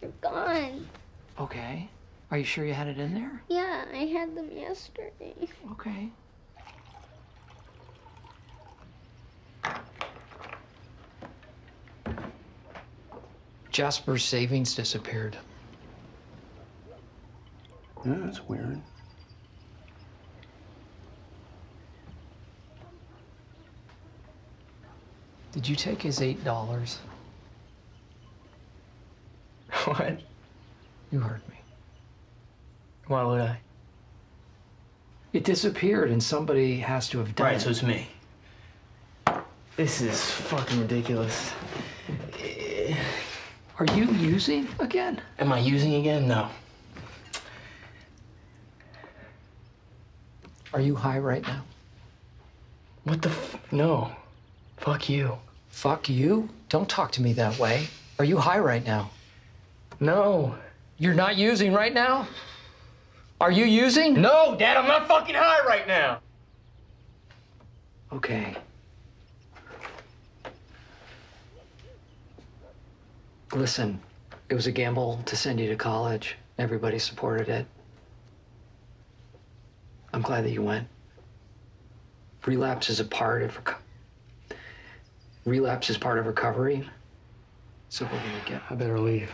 They're gone. Okay. Are you sure you had it in there? Yeah, I had them yesterday. Okay. Jasper's savings disappeared. Yeah, that's weird. Did you take his $8? What? You heard me. Why would I? It disappeared and somebody has to have done it. Right, so it's me. This is fucking ridiculous. Are you using again? Am I using again? No. Are you high right now? What the f? No. Fuck you. Fuck you? Don't talk to me that way. Are you high right now? No. You're not using right now? Are you using? No, Dad, I'm not fucking high right now. Okay. Listen, it was a gamble to send you to college. Everybody supported it. I'm glad that you went. Relapse is a part of recovery. Relapse is part of recovery, so we're gonna get... I better leave.